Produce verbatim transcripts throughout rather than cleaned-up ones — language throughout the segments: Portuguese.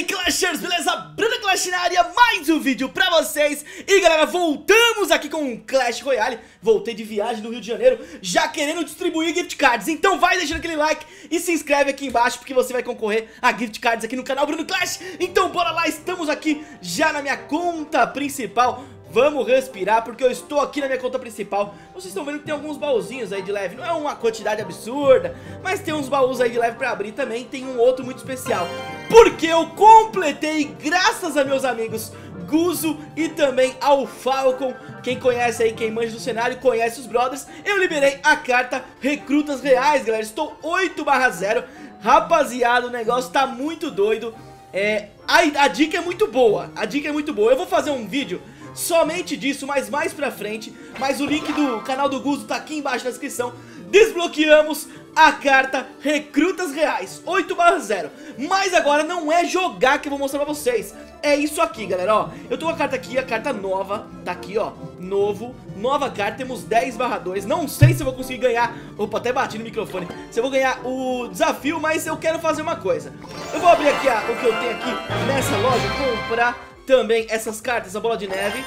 aí, Clashers, beleza? Bruno Clash na área, mais um vídeo pra vocês. E galera, voltamos aqui com um Clash Royale. Voltei de viagem do Rio de Janeiro, já querendo distribuir gift cards. Então vai deixando aquele like e se inscreve aqui embaixo, porque você vai concorrer a gift cards aqui no canal Bruno Clash. Então bora lá, estamos aqui já na minha conta principal. Vamos respirar, porque eu estou aqui na minha conta principal. Vocês estão vendo que tem alguns baúzinhos aí de leve. Não é uma quantidade absurda, mas tem uns baús aí de leve pra abrir também. Tem um outro muito especial, porque eu completei, graças a meus amigos Guzo e também ao Falcon. Quem conhece aí, quem manja do cenário, conhece os brothers. Eu liberei a carta Recrutas Reais, galera. Estou oito barra zero. Rapaziada, o negócio tá muito doido. É, a, a dica é muito boa. A dica é muito boa. Eu vou fazer um vídeo somente disso, mas mais pra frente. Mas o link do canal do Guzo tá aqui embaixo na descrição. Desbloqueamos a carta Recrutas Reais oito barra zero. Mas agora não é jogar que eu vou mostrar pra vocês. É isso aqui, galera, ó. Eu tô com a carta aqui, a carta nova. Tá aqui, ó, novo, nova carta. Temos dez barra dois, não sei se eu vou conseguir ganhar. Opa, até bati no microfone. Se eu vou ganhar o desafio, mas eu quero fazer uma coisa. Eu vou abrir aqui a, o que eu tenho aqui nessa loja, comprar também essas cartas, a bola de neve.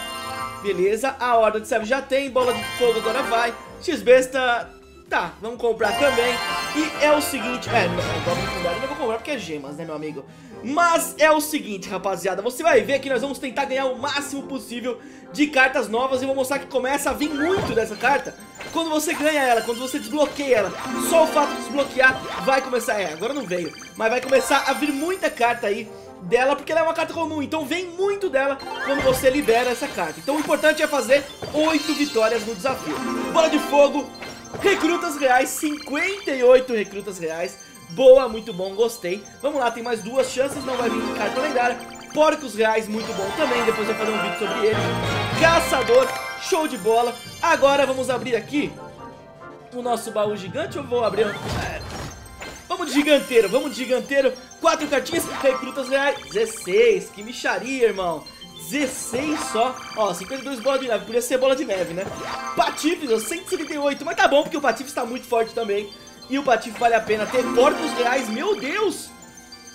Beleza, a horda de serve já tem. Bola de fogo agora vai. X-besta, tá, vamos comprar também. E é o seguinte, é, não, eu não vou comprar porque é gemas, né, meu amigo. Mas é o seguinte, rapaziada, você vai ver que nós vamos tentar ganhar o máximo possível de cartas novas. E vou mostrar que começa a vir muito dessa carta quando você ganha ela, quando você desbloqueia ela. Só o fato de desbloquear vai começar, é, agora não veio, mas vai começar a vir muita carta aí dela, porque ela é uma carta comum, então vem muito dela quando você libera essa carta. Então o importante é fazer oito vitórias no desafio. Bola de fogo, Recrutas Reais, cinquenta e oito Recrutas Reais. Boa, muito bom, gostei. Vamos lá, tem mais duas chances, não vai vir de carta lendária. Porcos Reais, muito bom também, depois eu vou fazer um vídeo sobre ele. Caçador, show de bola. Agora vamos abrir aqui o nosso baú gigante, eu vou abrir... Vamos de giganteiro, vamos de giganteiro. Quatro cartinhas, Recrutas Reais, dezesseis, que micharia, irmão. dezesseis só, ó, cinquenta e dois bola de neve, podia ser bola de neve, né? Patifes, ó, cento e setenta e oito, mas tá bom, porque o Patifes tá muito forte também. E o Patifes vale a pena ter. Porcos Reais, meu Deus!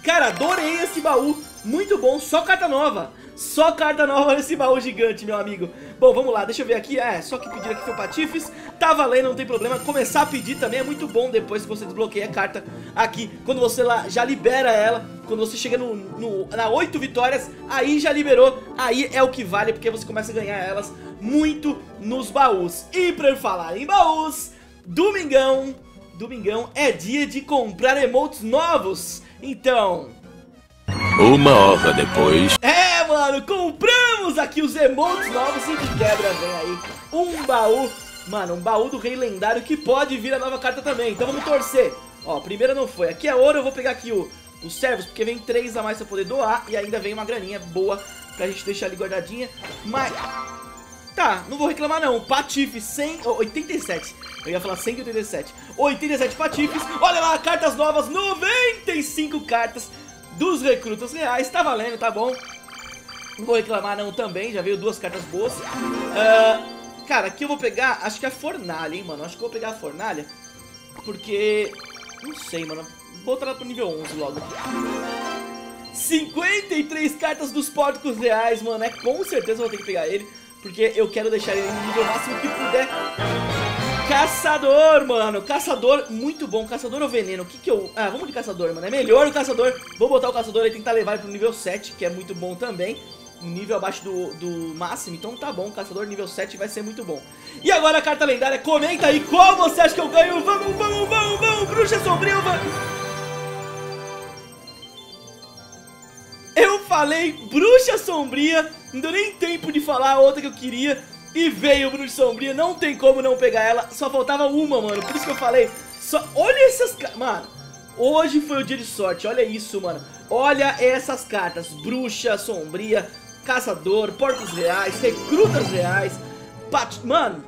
Cara, adorei esse baú, muito bom, só carta nova. Só carta nova nesse baú gigante, meu amigo. Bom, vamos lá, deixa eu ver aqui. É, só que pedir aqui foi o Patifes. Tá valendo, não tem problema. Começar a pedir também é muito bom depois que você desbloqueia a carta aqui. Quando você lá já libera ela, quando você chega no, no, na oito vitórias, aí já liberou. Aí é o que vale, porque você começa a ganhar elas muito nos baús. E pra eu falar em baús, domingão, domingão é dia de comprar emotes novos. Então... Uma hora depois... É, mano, compramos aqui os emotes novos e de quebra vem aí um baú, mano, um baú do rei lendário que pode vir a nova carta também. Então vamos torcer. Ó, a primeira não foi. Aqui é ouro, eu vou pegar aqui o, os servos, porque vem três a mais pra poder doar. E ainda vem uma graninha boa pra gente deixar ali guardadinha. Mas... tá, não vou reclamar não. Patife, cem, oh, oitenta e sete. Eu ia falar cento e oitenta e sete. oitenta e sete patifes. Olha lá, cartas novas, noventa e cinco cartas dos Recrutas Reais, tá valendo, tá bom. Não vou reclamar não também, já veio duas cartas boas. uh, Cara, aqui eu vou pegar, acho que é a fornalha, hein, mano. Acho que eu vou pegar a fornalha, porque, não sei, mano. Vou botar ela pro nível onze logo. Cinquenta e três cartas dos Porcos Reais, mano. É, com certeza eu vou ter que pegar ele, porque eu quero deixar ele no nível máximo que puder. Caçador, mano, caçador, muito bom. Caçador ou veneno, o que que eu... Ah, vamos de caçador, mano, é melhor o caçador. Vou botar o caçador e tentar levar ele pro nível sete, que é muito bom também. Um nível abaixo do, do máximo, então tá bom. Caçador nível sete vai ser muito bom. E agora a carta lendária, comenta aí qual você acha que eu ganho. Vamos, vamos, vamos, vamos, Bruxa Sombria, vamos. Eu falei Bruxa Sombria, não deu nem tempo de falar a outra que eu queria. E veio o Bruxa Sombria, não tem como não pegar ela. Só faltava uma, mano, por isso que eu falei. Só... Olha essas cartas, mano. Hoje foi o dia de sorte, olha isso, mano. Olha essas cartas: Bruxa Sombria, Caçador, Porcos Reais, Recrutas Reais, Pat... Mano,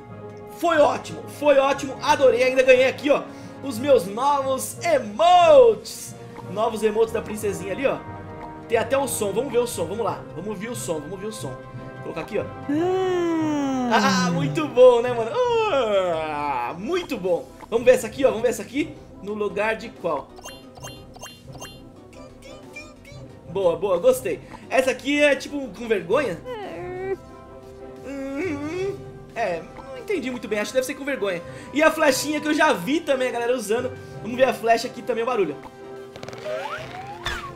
foi ótimo, foi ótimo, adorei. Ainda ganhei aqui, ó, os meus novos emotes. Novos emotes da princesinha ali, ó. Tem até o som, vamos ver o som, vamos lá. Vamos ver o som, vamos ver o som. Vou colocar aqui, ó. Ah, muito bom, né, mano? Ah, muito bom. Vamos ver essa aqui, ó. Vamos ver essa aqui. No lugar de qual? Boa, boa, gostei. Essa aqui é tipo com vergonha? Hum, é, não entendi muito bem, acho que deve ser com vergonha. E a flechinha que eu já vi também a galera usando. Vamos ver a flecha aqui também, o barulho.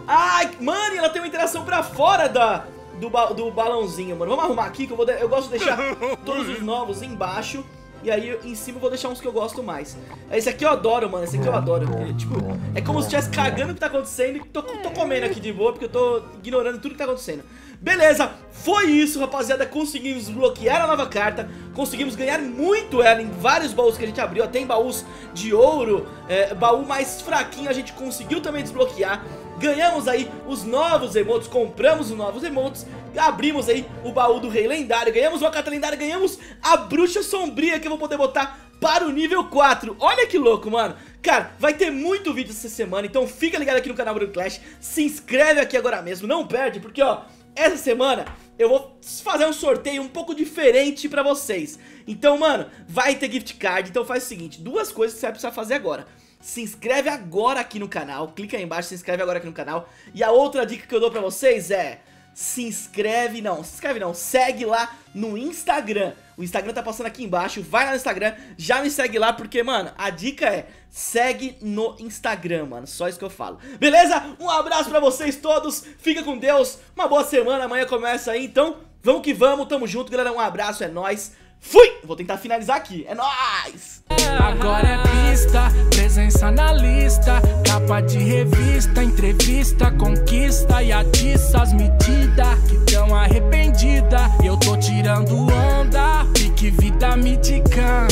Ai, mano, ela tem uma interação pra fora da... Do, ba do balãozinho, mano. Vamos arrumar aqui que eu, vou eu gosto de deixar todos os novos embaixo. E aí em cima eu vou deixar uns que eu gosto mais. Esse aqui eu adoro, mano. Esse aqui eu adoro. Porque, tipo, é como se eu estivesse cagando o que tá acontecendo. E tô, tô comendo aqui de boa, porque eu tô ignorando tudo que tá acontecendo. Beleza, foi isso, rapaziada. Conseguimos bloquear a nova carta. Conseguimos ganhar muito ela em vários baús que a gente abriu. Tem baús de ouro, é, baú mais fraquinho a gente conseguiu também desbloquear. Ganhamos aí os novos emotes, compramos os novos emotes, abrimos aí o baú do rei lendário, ganhamos uma carta lendária, ganhamos a bruxa sombria que eu vou poder botar para o nível quatro. Olha que louco, mano. Cara, vai ter muito vídeo essa semana, então fica ligado aqui no canal Bruno Clash, se inscreve aqui agora mesmo, não perde, porque ó, essa semana eu vou fazer um sorteio um pouco diferente pra vocês. Então, mano, vai ter gift card, então faz o seguinte, duas coisas que você vai precisar fazer agora. Se inscreve agora aqui no canal, clica aí embaixo, se inscreve agora aqui no canal. E a outra dica que eu dou pra vocês é... Se inscreve, não, se inscreve não, segue lá no Instagram. O Instagram tá passando aqui embaixo, vai lá no Instagram, já me segue lá, porque, mano, a dica é... Segue no Instagram, mano, só isso que eu falo. Beleza? Um abraço pra vocês todos, fica com Deus, uma boa semana, amanhã começa aí, então... Vamos que vamos, tamo junto, galera, um abraço, é nóis... Fui! Vou tentar finalizar aqui. É nóis! Agora é pista, presença na lista, capa de revista, entrevista, conquista e atiça as medidas que tão arrependida. Eu tô tirando onda, pique vida mítica,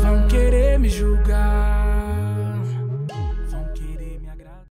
vão querer me julgar.